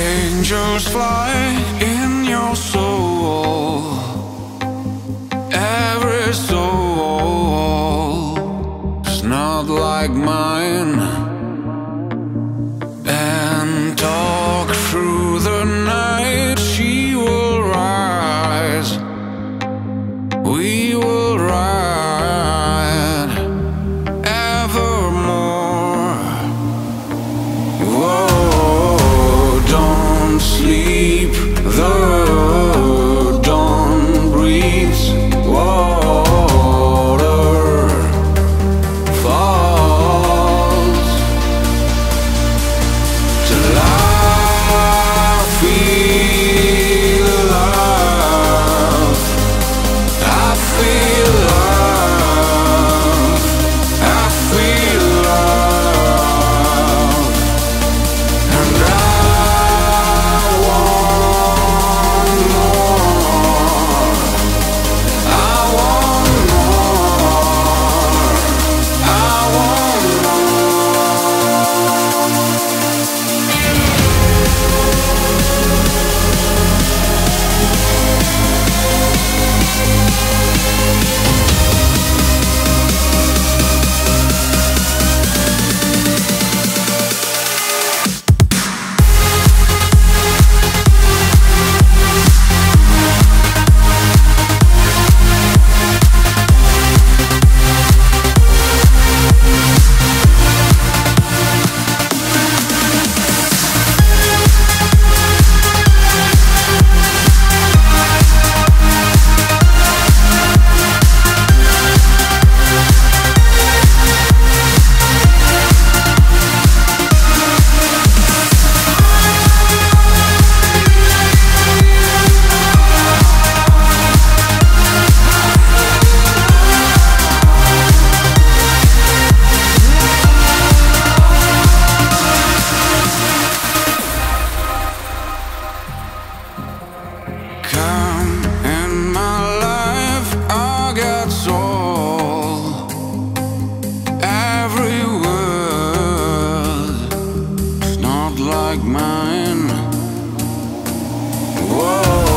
Angels fly in your soul, every soul is not like mine, and talk through the night. She will rise, we will ride evermore. Whoa. Sleep, the dawn breathes water, falls till I feel love. I feel love. I feel love. And like mine. Whoa.